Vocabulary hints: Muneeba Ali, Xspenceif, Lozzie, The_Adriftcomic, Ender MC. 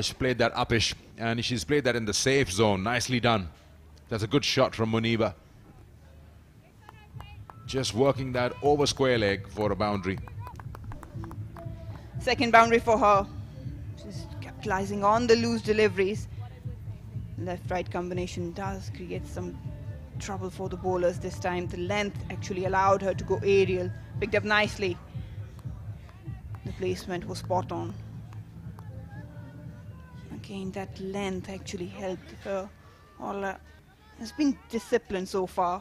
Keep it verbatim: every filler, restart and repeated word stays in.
She played that uppish, and she's played that in the safe zone. Nicely done. That's a good shot from Muneeba. Just working that over square leg for a boundary. Second boundary for her. She's capitalizing on the loose deliveries. Left-right combination does create some trouble for the bowlers this time. The length actually allowed her to go aerial. Picked up nicely. The placement was spot on. Again, that length actually helped her. All uh, has been disciplined so far.